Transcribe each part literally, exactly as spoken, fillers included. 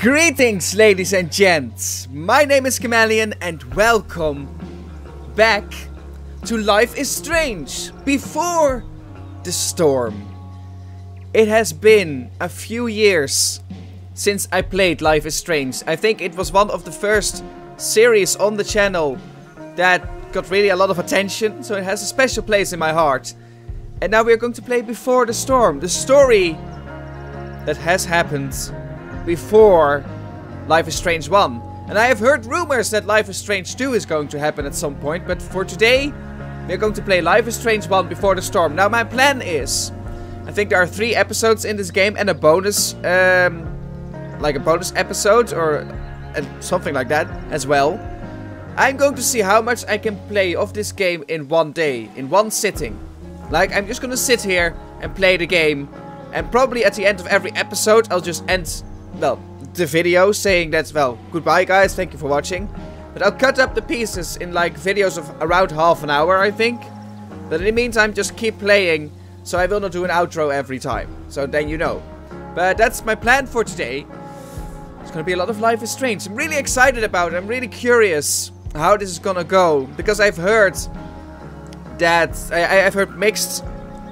Greetings, ladies and gents. My name is Kammellion and welcome back to Life is Strange, Before the Storm. It has been a few years since I played Life is Strange. I think it was one of the first series on the channel that got really a lot of attention, so it has a special place in my heart. And now we're going to play Before the Storm, the story that has happened before Life is Strange one. And I have heard rumors that Life is Strange two is going to happen at some point, but for today, we're going to play Life is Strange one Before the Storm. Now my plan is, I think there are three episodes in this game and a bonus, um, like a bonus episode or uh, something like that as well. I'm going to see how much I can play of this game in one day, in one sitting. Like, I'm just gonna sit here and play the game, and probably at the end of every episode, I'll just end, well, the video saying that, well, goodbye guys, thank you for watching. But I'll cut up the pieces in like videos of around half an hour, I think. But in the meantime, just keep playing, so I will not do an outro every time. So then you know. But that's my plan for today. It's gonna be a lot of Life is Strange. I'm really excited about it. I'm really curious how this is gonna go, because I've heard that I, I've heard mixed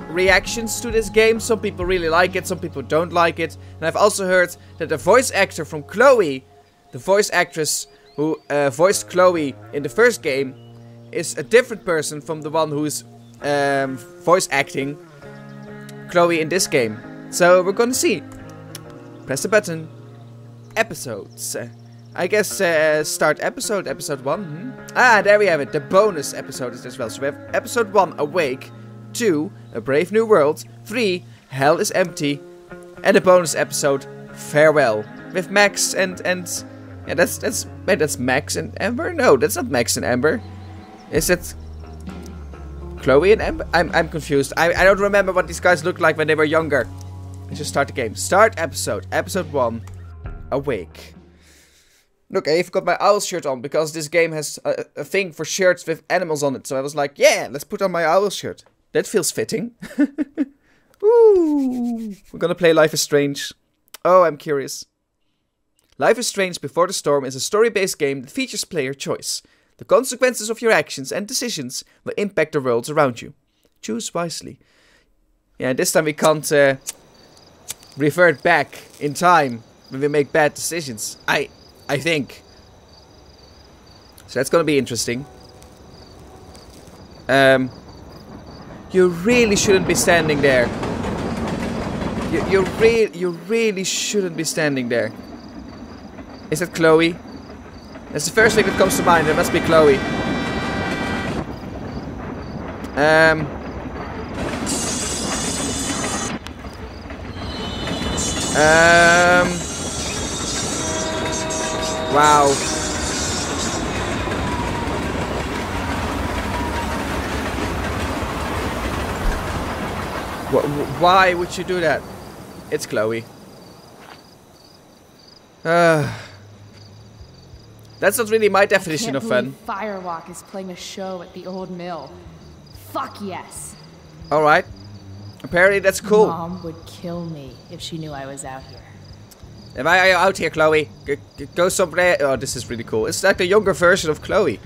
reactions to this game. Some people really like it, some people don't like it. And I've also heard that the voice actor from Chloe, the voice actress who uh, voiced Chloe in the first game, is a different person from the one who's um, voice acting Chloe in this game. So we're gonna see. Press the button. Episodes. Uh, I guess uh, start episode, episode one. Hmm? Ah, there we have it. The bonus episode is as well. So we have episode one, Awake. two, A Brave New World, three, Hell is Empty, and a bonus episode, Farewell, with Max and, and, yeah, that's, that's, wait, that's Max and Amber? No, that's not Max and Amber. Is it Chloe and Amber? I'm, I'm confused. I, I don't remember what these guys looked like when they were younger. Let's just start the game. Start episode, episode one, Awake. Look, I even got my owl shirt on, because this game has a, a thing for shirts with animals on it, so I was like, yeah, let's put on my owl shirt. That feels fitting. Ooh. We're gonna play Life is Strange. Oh, I'm curious. Life is Strange Before the Storm is a story-based game that features player choice. The consequences of your actions and decisions will impact the worlds around you. Choose wisely. Yeah, this time we can't uh, revert back in time when we make bad decisions. I, I think. So that's gonna be interesting. Um... You really shouldn't be standing there. You, you, re you really shouldn't be standing there. Is that Chloe? That's the first thing that comes to mind. It must be Chloe. Um. Um. Wow. Why would you do that? It's Chloe. Uh, that's not really my definition of fun. Firewalk is playing a show at the old mill. Fuck yes. All right. Apparently that's cool. Mom would kill me if she knew I was out here. Am I out here, Chloe? G g go somewhere. Oh, this is really cool. It's like the younger version of Chloe.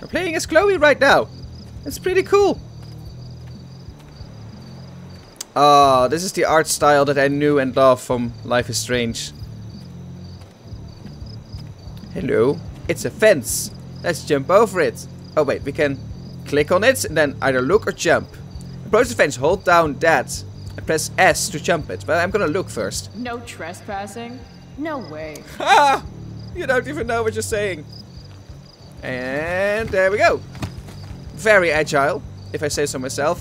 We're playing as Chloe right now. It's pretty cool. Oh, this is the art style that I knew and love from Life is Strange. Hello. It's a fence. Let's jump over it. Oh wait, we can click on it and then either look or jump. Approach the fence, hold down that, and press S to jump it. But I'm gonna look first. No trespassing? No way. Ah! You don't even know what you're saying. And there we go. Very agile, if I say so myself.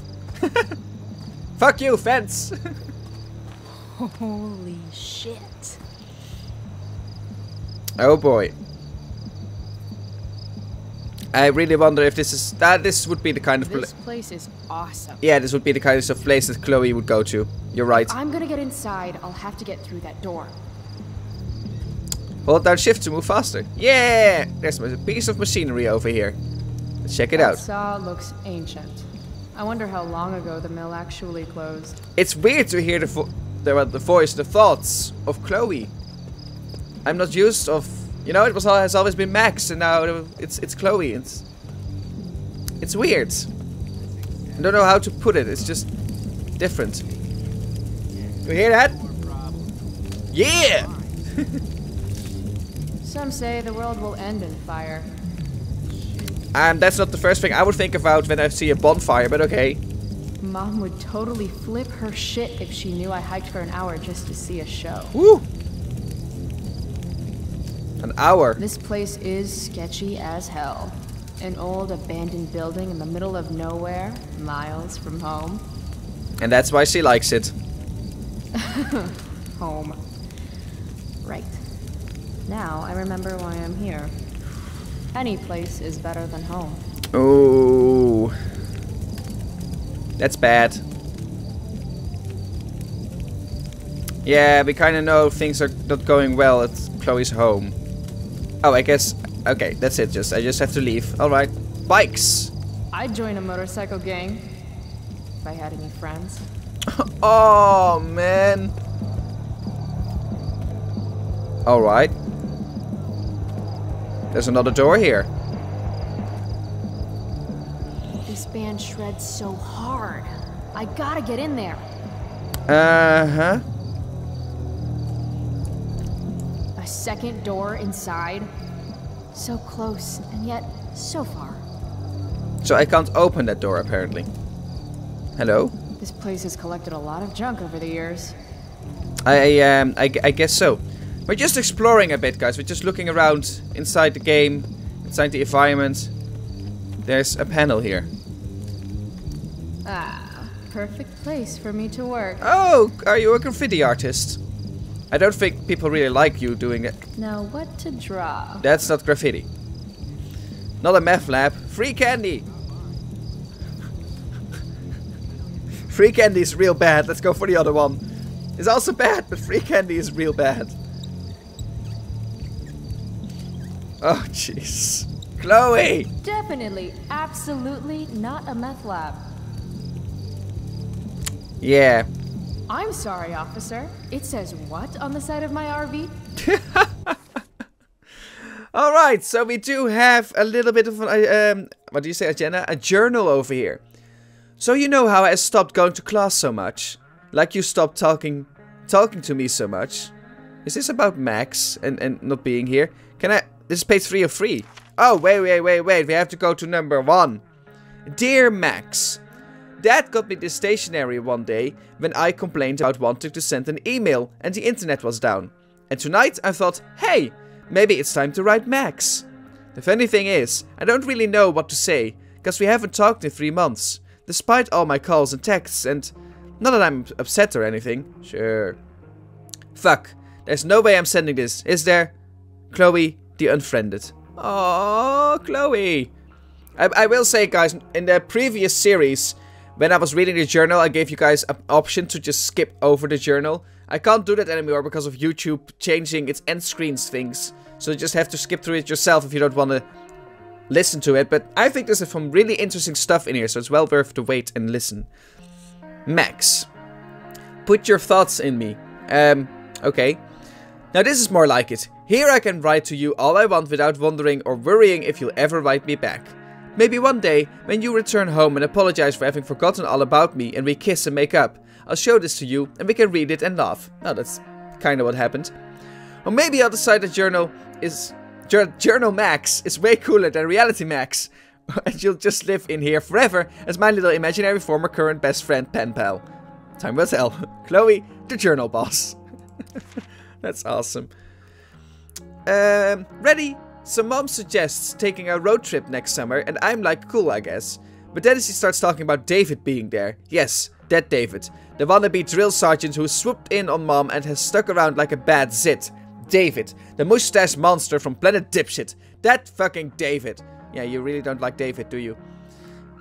Fuck you, fence! Holy shit. Oh boy. I really wonder if this is... that. Uh, this would be the kind of... Pla this place is awesome. Yeah, this would be the kind of place that Chloe would go to. You're right. If I'm gonna get inside, I'll have to get through that door. Hold down shift to move faster. Yeah! There's a piece of machinery over here. Let's check it that out. Saw looks ancient. I wonder how long ago the mill actually closed. It's weird to hear the, vo the, the voice, the thoughts of Chloe. I'm not used of, you know, it was has always been Max, and now it's it's Chloe. It's it's weird. I don't know how to put it. It's just different. You hear that? Yeah. Some say the world will end in fire. And that's not the first thing I would think about when I see a bonfire, but okay. Mom would totally flip her shit if she knew I hiked for an hour just to see a show. Woo! An hour. This place is sketchy as hell. An old abandoned building in the middle of nowhere, miles from home. And that's why she likes it. Home. Right. Now I remember why I'm here. Any place is better than home. Oh, that's bad. Yeah, we kind of know things are not going well at Chloe's home. Oh, I guess. Okay, that's it. Just I just have to leave. All right, bikes. I'd join a motorcycle gang if I had any friends. Oh man. All right. There's another door here. This band shreds so hard. I gotta get in there. Uh-huh. A second door inside. So close, and yet so far. So I can't open that door, apparently. Hello? This place has collected a lot of junk over the years. I, um, I, I guess so. We're just exploring a bit, guys. We're just looking around inside the game, inside the environment. There's a panel here. Ah, perfect place for me to work. Oh, are you a graffiti artist? I don't think people really like you doing it. Now what to draw? That's not graffiti. Not a meth lab. Free candy! Free candy is real bad. Let's go for the other one. It's also bad, but free candy is real bad. Oh, jeez. Chloe! Definitely, absolutely not a meth lab. Yeah. I'm sorry, officer. It says what on the side of my R V? Alright, so we do have a little bit of an, um, what do you say, agenda? A journal over here. So you know how I stopped going to class so much. Like you stopped talking, talking to me so much. Is this about Max and, and not being here? Can I... This is page three oh three. Oh, wait, wait, wait, wait. We have to go to number one. Dear Max, Dad got me this stationery one day when I complained about wanting to send an email and the internet was down. And tonight I thought, hey, maybe it's time to write Max. The funny thing is, I don't really know what to say, because we haven't talked in three months, despite all my calls and texts, and not that I'm upset or anything. Sure. Fuck. There's no way I'm sending this, is there? Chloe... the unfriended. Oh, Chloe. I, I will say, guys, in the previous series, when I was reading the journal, I gave you guys an option to just skip over the journal. I can't do that anymore because of YouTube changing its end screens things. So you just have to skip through it yourself if you don't want to listen to it. But I think there's some really interesting stuff in here, so it's well worth the wait and listen. Max. Put your thoughts in me. Um, okay. Now this is more like it. Here I can write to you all I want without wondering or worrying if you'll ever write me back. Maybe one day, when you return home and apologize for having forgotten all about me and we kiss and make up, I'll show this to you and we can read it and laugh. Now that's kind of what happened. Or maybe the other side of the journal is... Journal Max is way cooler than Reality Max. And you'll just live in here forever as my little imaginary former current best friend pen pal. Time will tell. Chloe, the journal boss. That's awesome. Um, ready? So Mom suggests taking a road trip next summer, and I'm like, cool, I guess. But then she starts talking about David being there. Yes, that David. The wannabe drill sergeant who swooped in on Mom and has stuck around like a bad zit. David, the mustache monster from Planet Dipshit. That fucking David. Yeah, you really don't like David, do you?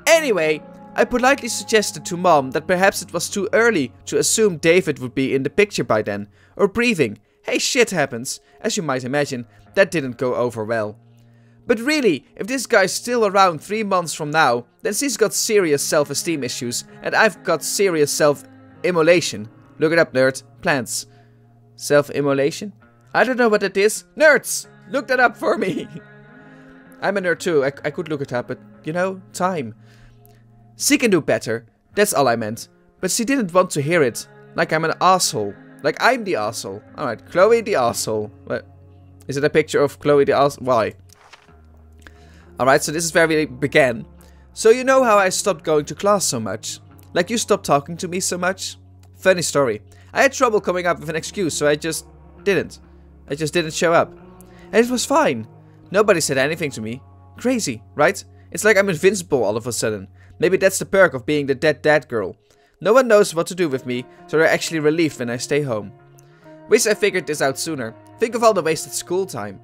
Anyway, I politely suggested to Mom that perhaps it was too early to assume David would be in the picture by then, or breathing. Hey, shit happens. As you might imagine, that didn't go over well. But really, if this guy's still around three months from now, then she's got serious self-esteem issues, and I've got serious self-immolation. Look it up, nerd. Plants. Self-immolation? I don't know what it is. Nerds, look that up for me. I'm a nerd too. I, I could look it up, but you know, time. She can do better. That's all I meant. But she didn't want to hear it. Like I'm an asshole. Like I'm the asshole. Alright, Chloe the asshole. What? Is it a picture of Chloe the asshole? Why? Alright, so this is where we began. So you know how I stopped going to class so much. Like you stopped talking to me so much. Funny story. I had trouble coming up with an excuse, so I just didn't. I just didn't show up. And it was fine. Nobody said anything to me. Crazy, right? It's like I'm invincible all of a sudden. Maybe that's the perk of being the dead dad girl. No one knows what to do with me, so they're actually relieved when I stay home. Wish I figured this out sooner. Think of all the wasted school time.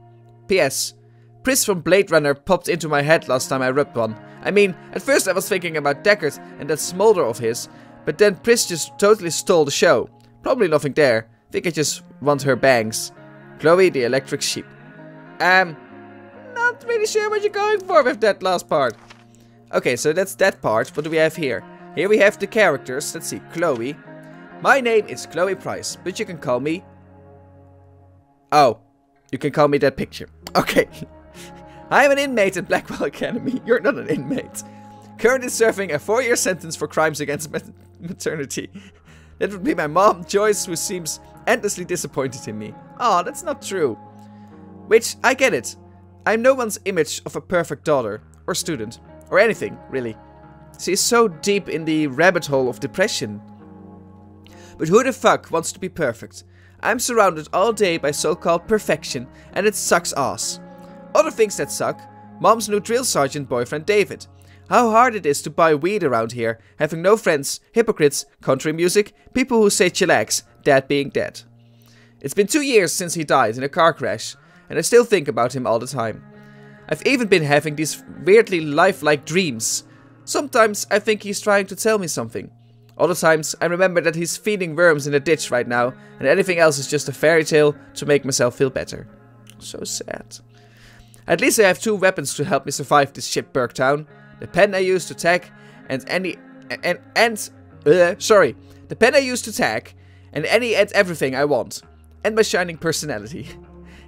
P S. Pris from Blade Runner popped into my head last time I rubbed one. I mean, at first I was thinking about Deckard and that smolder of his, but then Pris just totally stole the show. Probably nothing there. Think I just want her bangs. Chloe the electric sheep. Um, not really sure what you're going for with that last part. Okay, so that's that part. What do we have here? Here we have the characters. Let's see, Chloe. My name is Chloe Price, but you can call me... Oh, you can call me that picture. Okay. I'm an inmate at Blackwell Academy. You're not an inmate. Currently serving a four-year sentence for crimes against maternity. That would be my mom, Joyce, who seems endlessly disappointed in me. Aw, that's not true. Which, I get it. I'm no one's image of a perfect daughter, or student, or anything, really. She is so deep in the rabbit hole of depression. But who the fuck wants to be perfect? I'm surrounded all day by so-called perfection, and it sucks ass. Other things that suck. Mom's new drill sergeant boyfriend David. How hard it is to buy weed around here, having no friends, hypocrites, country music, people who say chillax, dad being dead. It's been two years since he died in a car crash, and I still think about him all the time. I've even been having these weirdly lifelike dreams. Sometimes I think he's trying to tell me something. Other times I remember that he's feeding worms in a ditch right now, and anything else is just a fairy tale to make myself feel better. So sad. At least I have two weapons to help me survive this shitberg town. The pen I use to tag and any and and uh, sorry, the pen I use to tag and any and everything I want, and my shining personality.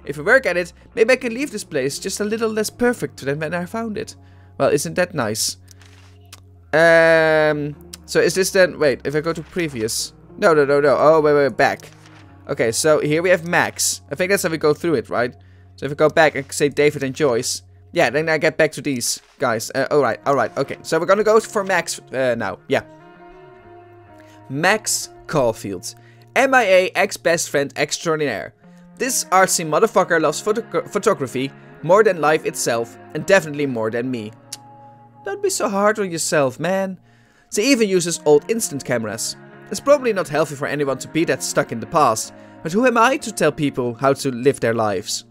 If I work at it, maybe I can leave this place just a little less perfect than when I found it. Well, isn't that nice? Um. So is this then? Wait, if I go to previous, no, no, no, no. Oh, wait, wait, back. Okay, so here we have Max. I think that's how we go through it, right? So if I go back and say David and Joyce. Yeah, then I get back to these guys. Uh, alright, alright, okay. So we're gonna go for Max uh, now. Yeah. Max Caulfield. M I A ex-best friend extraordinaire. This artsy motherfucker loves photo photography more than life itself, and definitely more than me. Don't be so hard on yourself, man. She even uses old instant cameras. It's probably not healthy for anyone to be that stuck in the past, but who am I to tell people how to live their lives?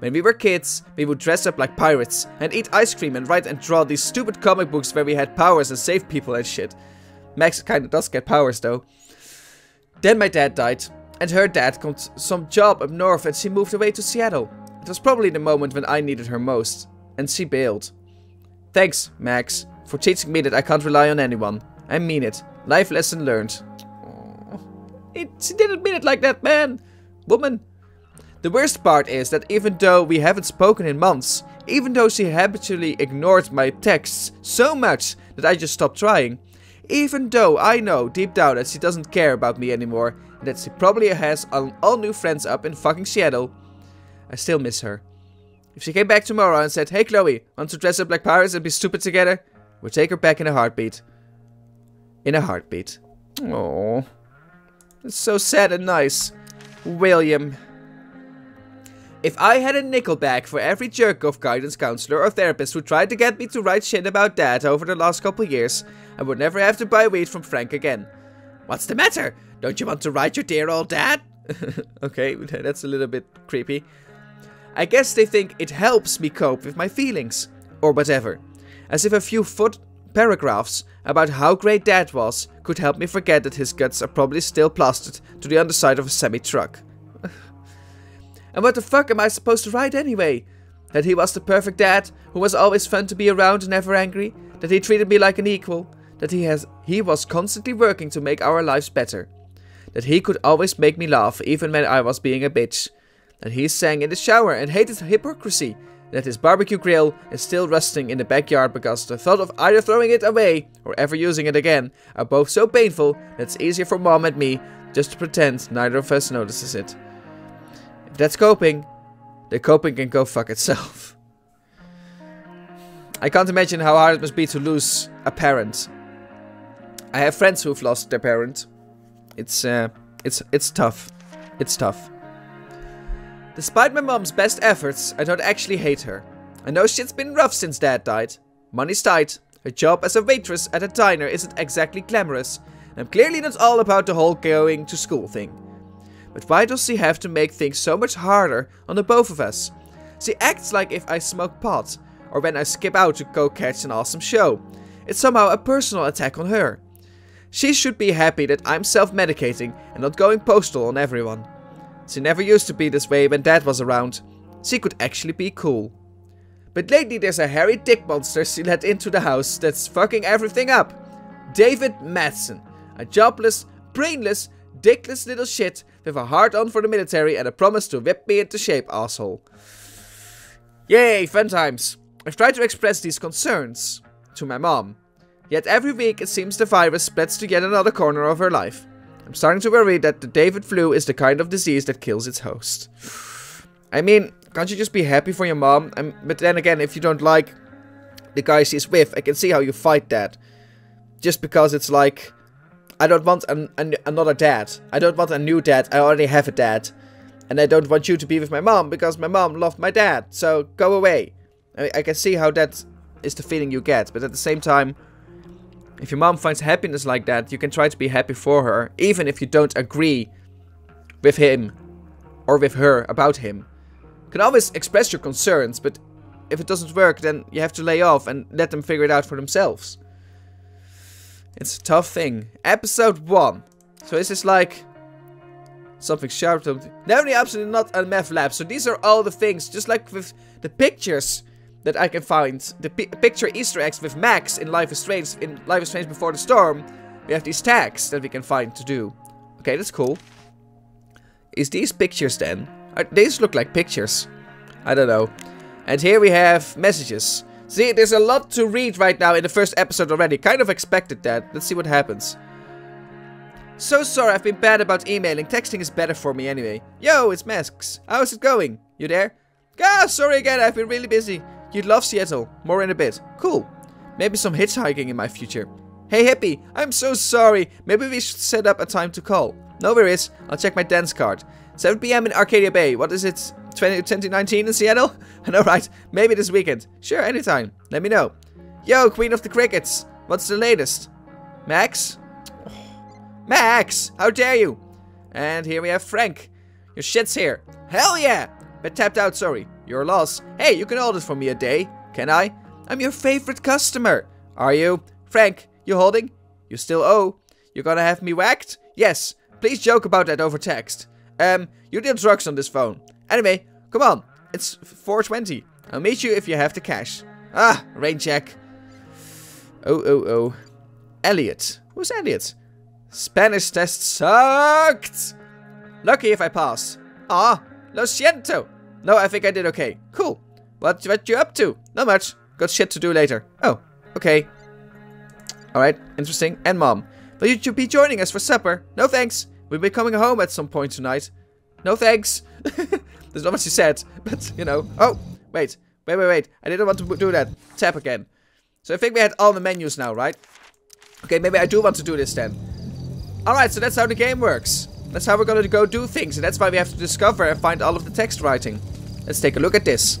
When we were kids, we would dress up like pirates and eat ice cream and write and draw these stupid comic books where we had powers and saved people and shit. Max kinda does get powers though. Then my dad died, and her dad got some job up north and she moved away to Seattle. It was probably the moment when I needed her most, and she bailed. Thanks, Max, for teaching me that I can't rely on anyone. I mean it. Life lesson learned. It, she didn't mean it like that, man. Woman. The worst part is that even though we haven't spoken in months, even though she habitually ignored my texts so much that I just stopped trying, even though I know deep down that she doesn't care about me anymore and that she probably has all, all new friends up in fucking Seattle, I still miss her. If she came back tomorrow and said, "Hey Chloe, want to dress up like pirates and be stupid together?" we'll take her back in a heartbeat. In a heartbeat. Aww. It's so sad and nice. William. If I had a nickel back for every jerk-off guidance counselor or therapist who tried to get me to write shit about dad over the last couple years, I would never have to buy weed from Frank again. What's the matter? Don't you want to write your dear old dad? Okay, that's a little bit creepy. I guess they think it helps me cope with my feelings. Or whatever. As if a few foot paragraphs about how great dad was could help me forget that his guts are probably still plastered to the underside of a semi-truck. And what the fuck am I supposed to write anyway? That he was the perfect dad, who was always fun to be around and never angry. That he treated me like an equal. That he has he was constantly working to make our lives better. That he could always make me laugh even when I was being a bitch. that he sang in the shower and hated hypocrisy, and that his barbecue grill is still resting in the backyard because the thought of either throwing it away or ever using it again are both so painful that it's easier for Mom and me just to pretend neither of us notices it. If that's coping, the coping can go fuck itself. I can't imagine how hard it must be to lose a parent. I have friends who've lost their parent. It's, uh, it's, it's tough. It's tough. Despite my mom's best efforts, I don't actually hate her. I know shit's been rough since Dad died. Money's tight. Her job as a waitress at a diner isn't exactly glamorous. And I'm clearly not all about the whole going to school thing. But why does she have to make things so much harder on the both of us? She acts like if I smoke pot, or when I skip out to go catch an awesome show. It's somehow a personal attack on her. She should be happy that I'm self-medicating and not going postal on everyone. She never used to be this way when Dad was around. She could actually be cool. But lately there's a hairy dick monster she let into the house that's fucking everything up. David Madsen. A jobless, brainless, dickless little shit with a hard on for the military and a promise to whip me into shape, asshole. Yay, fun times. I've tried to express these concerns to my mom. Yet every week it seems the virus spreads to yet another corner of her life. I'm starting to worry that the David flu is the kind of disease that kills its host. I mean, can't you just be happy for your mom? I'm, but then again, if you don't like the guy she's with, I can see how you fight that. Just because it's like, I don't want an, an, another dad. I don't want a new dad. I already have a dad. And I don't want you to be with my mom because my mom loved my dad. So go away. I, I can see how that is the feeling you get. But at the same time, if your mom finds happiness like that, you can try to be happy for her, even if you don't agree with him or with her about him. You can always express your concerns, but if it doesn't work, then you have to lay off and let them figure it out for themselves. It's a tough thing. Episode one. So this is like something sharp. Definitely absolutely not a meth lab. So these are all the things, just like with the pictures that I can find, the pi picture Easter eggs with Max in Life is Strange, in Life is Strange Before the Storm, we have these tags that we can find to do. Okay, that's cool. Is these pictures then? Are, these look like pictures. I don't know. And here we have messages. See, there's a lot to read right now in the first episode already. Kind of expected that. Let's see what happens. So sorry, I've been bad about emailing. Texting is better for me anyway. Yo, it's Max. How's it going? You there? Ah, sorry again, I've been really busy. You'd love Seattle. More in a bit. Cool. Maybe some hitchhiking in my future. Hey, Hippie. I'm so sorry. Maybe we should set up a time to call. No worries. I'll check my dance card. seven p m in Arcadia Bay. What is it? twenty nineteen in Seattle? I know, right? Maybe this weekend. Sure, anytime. Let me know. Yo, Queen of the Crickets. What's the latest? Max? Max! How dare you? And here we have Frank. Your shit's here. Hell yeah! But tapped out, sorry. Your loss. Hey, you can hold it for me a day, can I? I'm your favorite customer. Are you? Frank, you holding? You still owe? You're gonna have me whacked? Yes. Please joke about that over text. Um, you did drugs on this phone. Anyway, come on. It's four twenty. I'll meet you if you have the cash. Ah, rain check. Oh, oh, oh. Elliot. Who's Elliot? Spanish test sucked. Lucky if I passed. Ah, lo siento. No, I think I did okay. Cool. What, what you up to? Not much. Got shit to do later. Oh, okay. Alright, interesting. And Mom. Will you be joining us for supper? No thanks. We'll be coming home at some point tonight. No thanks. There's not much you said, but you know. Oh, wait. Wait, wait, wait. I didn't want to do that. Tap again. So I think we had all the menus now, right? Okay, maybe I do want to do this then. Alright, so that's how the game works. That's how we're gonna go do things, and that's why we have to discover and find all of the text writing. Let's take a look at this.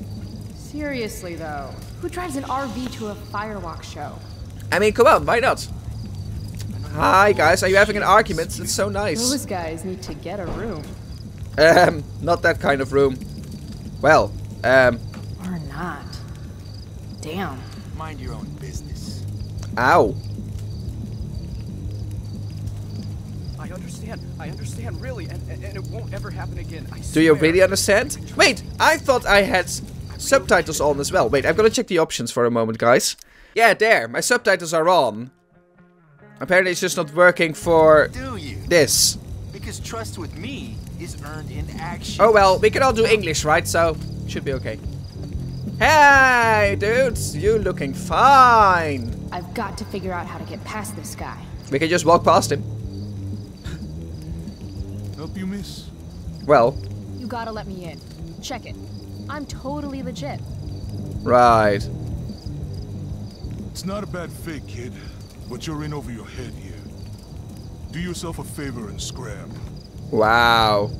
Seriously though, who drives an R V to a Firewalk show? I mean, come on, why not? Hi guys, are you having an argument? It's so nice. Those guys need to get a room. Um, not that kind of room. Well, um... Or not. Damn. Mind your own business. Ow. I understand. I understand, really, and, and, and it won't ever happen again. I swear. Do you really understand? Wait, I thought I had subtitles on as well. Wait, I'm gonna check the options for a moment, guys. Yeah, there. My subtitles are on. Apparently, it's just not working for this. America's trust with me is earned in action. Oh well, we can all do English, right? So, should be okay. Hey, dudes, you looking fine. I've got to figure out how to get past this guy. We can just walk past him. Help you, miss? Well. You gotta let me in. Check it. I'm totally legit. Right. It's not a bad fake, kid, but you're in over your head here. Do yourself a favor and scram. Wow.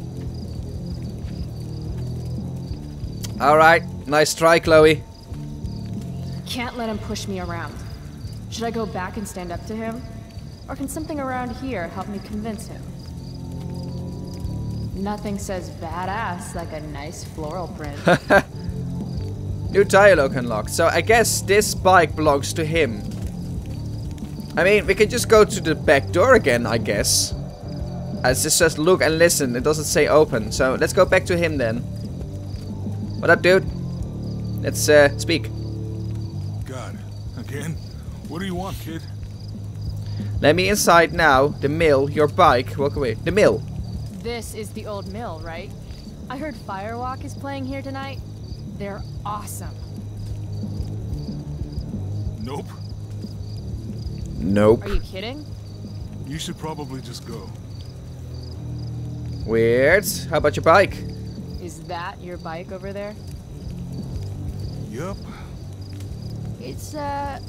Alright, nice try, Chloe. Can't let him push me around. Should I go back and stand up to him? Or can something around here help me convince him? Nothing says badass like a nice floral print. New dialogue unlocked. So I guess this bike belongs to him. I mean, we can just go to the back door again, I guess. As it says look and listen, it doesn't say open. So let's go back to him then. What up, dude? Let's uh, speak. God, again? What do you want, kid? Let me inside now. The mill, your bike. Walk away. The mill. This is the old mill, right? I heard Firewalk is playing here tonight. They're awesome. Nope. Nope. Are you kidding? You should probably just go. Weird. How about your bike? Is that your bike over there? Yep. It's, uh,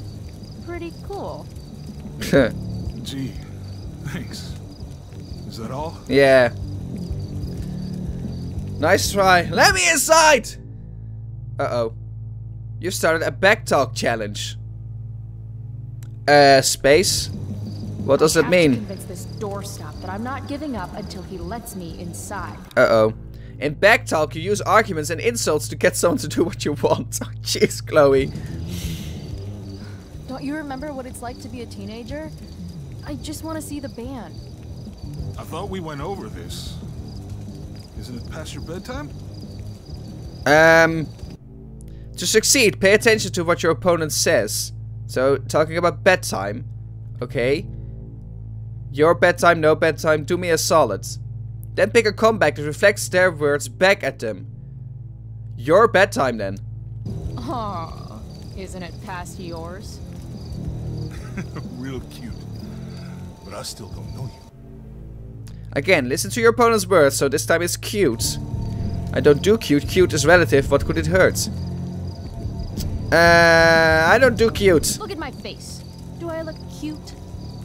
pretty cool. Gee, thanks. Is that all? Yeah. Nice try. Let me inside! Uh-oh. You started a backtalk challenge. Uh, space? What does it mean? I have to convince this doorstop that I'm not giving up until he lets me inside. Uh-oh. In backtalk, you use arguments and insults to get someone to do what you want. Oh, jeez, Chloe. Don't you remember what it's like to be a teenager? I just want to see the band. I thought we went over this. Isn't it past your bedtime? Um... To succeed, pay attention to what your opponent says. So, talking about bedtime. Okay. Your bedtime, no bedtime, do me a solid. Then pick a comeback that reflects their words back at them. Your bedtime, then. Aww, isn't it past yours? Real cute. But I still don't know you. Again, listen to your opponent's words, so this time it's cute. I don't do cute. Cute is relative. What could it hurt? Uh, I don't do cute. Look at my face. Do I look cute?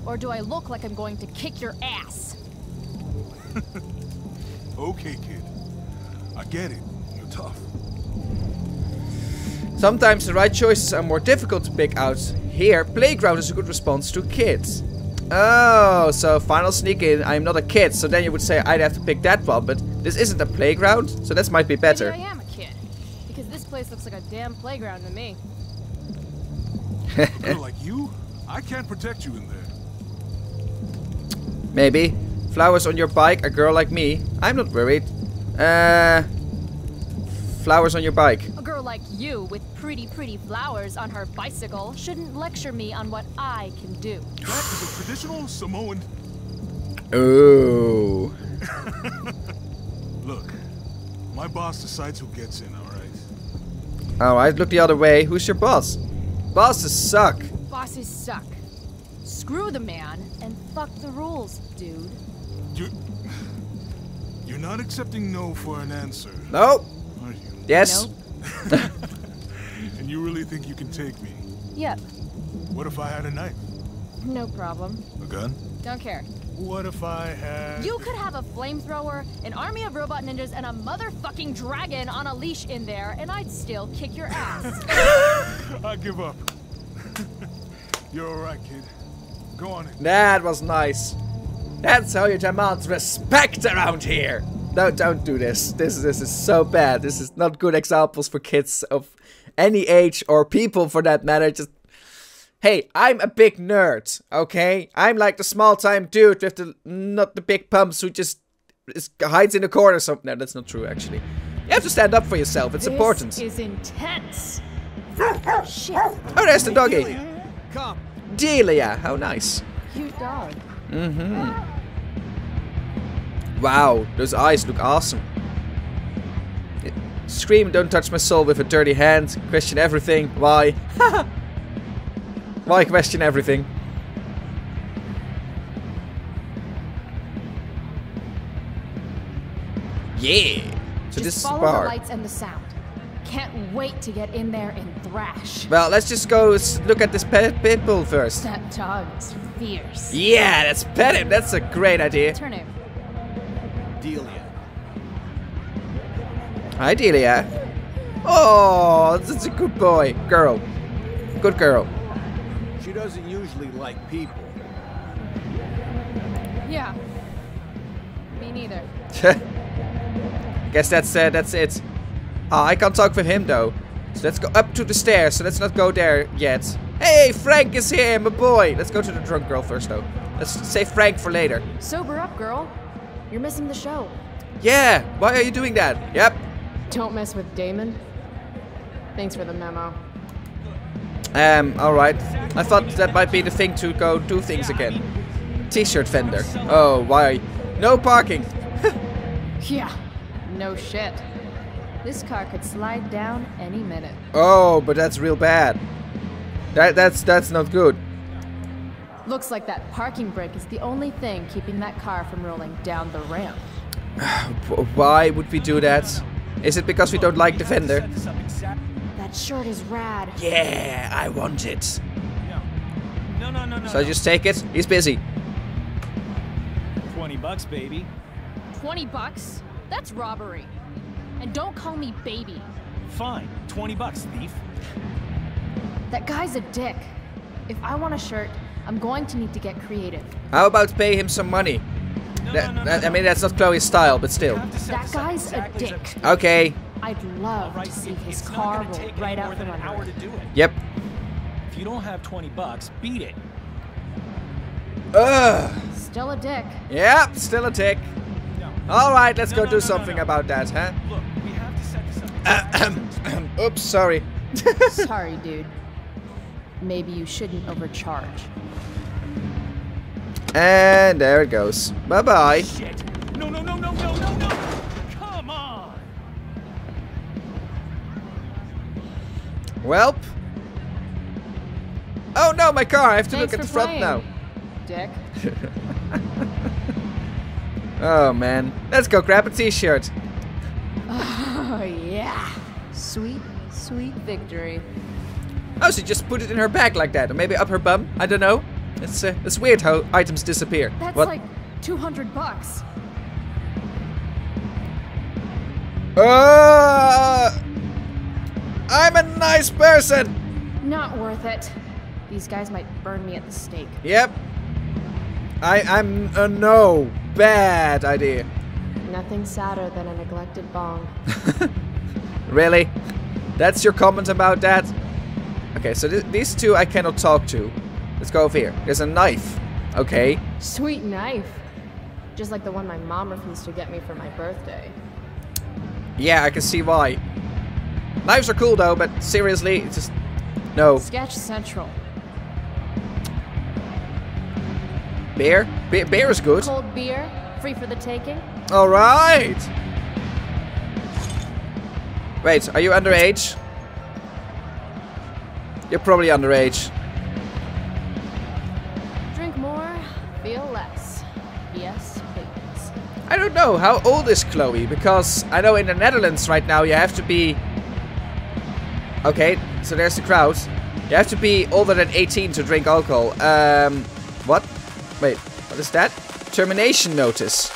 Or do I look like I'm going to kick your ass? Okay, kid. I get it. You're tough. Sometimes the right choices are more difficult to pick out. Here, playground is a good response to kids. Oh, so final sneak in. I'm not a kid, so then you would say I'd have to pick that one, but this isn't a playground, so this might be better. Maybe I am. This place looks like a damn playground to me. Like you? I can't protect you in there. Maybe. Flowers on your bike, a girl like me. I'm not worried. Uh, flowers on your bike. A girl like you with pretty, pretty flowers on her bicycle shouldn't lecture me on what I can do. That is a traditional Samoan... Ooh. Look, my boss decides who gets in. Alright, look the other way. Who's your boss? Bosses suck. Bosses suck. Screw the man and fuck the rules, dude. You're, you're not accepting no for an answer. No. Are you? Yes. Nope. And you really think you can take me? Yep. What if I had a knife? No problem. A gun? Don't care. What if I had... You could have a flamethrower, an army of robot ninjas, and a motherfucking dragon on a leash in there, and I'd still kick your ass. I give up. You're alright, kid. Go on it. That was nice. That's how you demand respect around here. No, don't do this. This, this is so bad. This is not good examples for kids of any age or people for that matter. Just... Hey, I'm a big nerd, okay? I'm like the small-time dude with the not the big pumps who just is, hides in the corner. So no, that's not true, actually. You have to stand up for yourself. It's this important. This is intense. Shit. Oh, there's the doggy. Delia. Come. Delia, how nice. Cute dog. Mm-hmm. Wow, those eyes look awesome. Scream, don't touch my soul with a dirty hand. Question everything. Why? Why question everything? Yeah. So just this follow bar. the lights and the sound. Can't wait to get in there and thrash. Well, let's just go look at this pet pitbull first. That dog is fierce. Yeah, let's pet him. That's a great idea. Turn him. Delia. Hi, Delia. Oh, that's a good boy. Girl. Good girl. She doesn't usually like people. Yeah. Me neither. Guess that's uh, that's it. Ah, oh, I can't talk with him though. So let's go up to the stairs. So let's not go there yet. Hey, Frank is here, my boy. Let's go to the drunk girl first though. Let's save Frank for later. Sober up, girl. You're missing the show. Yeah, why are you doing that? Yep. Don't mess with Damon. Thanks for the memo. Um, alright. I thought that might be the thing to go do things again. T-shirt vendor. Oh, why? No parking. Yeah, no shit. This car could slide down any minute. Oh, but that's real bad. That, that's, that's not good. Looks like that parking brake is the only thing keeping that car from rolling down the ramp. Why would we do that? Is it because we don't like the vendor? That shirt is rad. Yeah, I want it. No, no, no, no. So I just take it. He's busy. Twenty bucks, baby. Twenty bucks? That's robbery. And don't call me baby. Fine. Twenty bucks, thief. That guy's a dick. If I want a shirt, I'm going to need to get creative. How about pay him some money? No, that, no, no, that, no, no. I mean, that's not Chloe's style, but still. That guy's a dick. Okay. I'd love to see his car roll right out from under it. Yep. If you don't have twenty bucks, beat it. Ugh. Still a dick. Yep, still a dick. No. All right, let's no, go no, do no, something no, no. about that, huh? Look, we have to set this up. Oops, sorry. Sorry, dude. Maybe you shouldn't overcharge. And there it goes. Bye bye. Shit. No, no, no, no, no, no, no. Come on. Welp. Oh no, my car. I have to Thanks look at the front playing, now. Dick. Oh man. Let's go grab a t-shirt. Oh yeah. Sweet, sweet victory. Oh, she just put it in her bag like that, or maybe up her bum. I don't know. It's uh, it's weird how items disappear. That's what? Like two hundred bucks. Uh, I'm a nice person. Not worth it. These guys might burn me at the stake. Yep. I I'm a no bad idea. Nothing sadder than a neglected bong. Really? That's your comment about that? Okay, so th these two I cannot talk to. Let's go over here. There's a knife. Okay. Sweet knife. Just like the one my mom refused to get me for my birthday. Yeah, I can see why. Knives are cool though, but seriously, it's just... No. Sketch Central. Beer? Be beer is good. Cold beer, free for the taking. Alright! Wait, are you underage? You're probably underage. I don't know, how old is Chloe? Because I know in the Netherlands right now you have to be... Okay, so there's the crowd. You have to be older than eighteen to drink alcohol. Um, what? Wait, what is that? Termination notice.